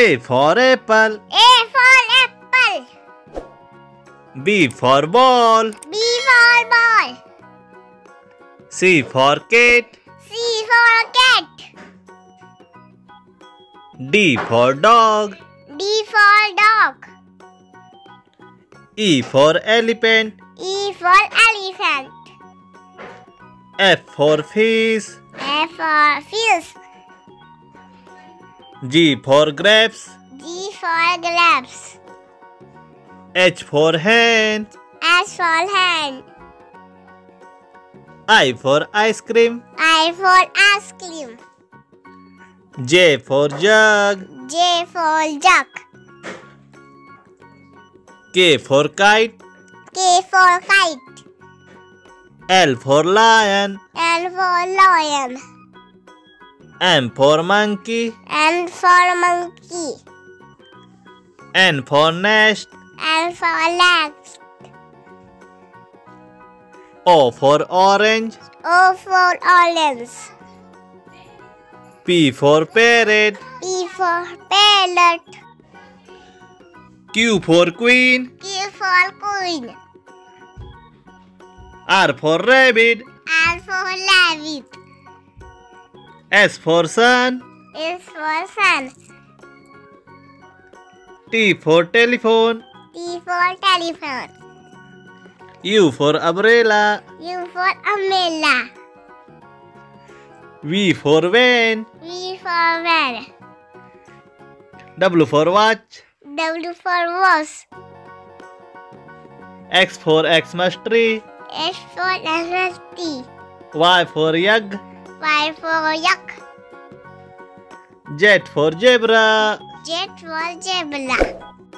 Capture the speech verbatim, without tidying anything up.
A for apple. A for apple. B for ball. B for ball. C for cat. C for cat. D for dog. D for dog. E for elephant. E for elephant. F for fish. F for fish. G for grapes. G for grapes. H for hand. H for hand. I for ice cream. I for ice cream. J for jug. J for jug. K for kite. K for kite. L for lion. L for lion. M for monkey. M for monkey. N for nest. N for nest. O for orange. O for orange. P for parrot. P for parrot. Q for queen. Q for queen. R for rabbit. R for rabbit. S for sun. S for sun. T for telephone. T for telephone. U for umbrella. U for umbrella. V for van. V for van. W for watch. W for watch. X for Xmas tree. X for Xmas tree. Y for yug. Y for yak. Z for zebra. Z for zebra.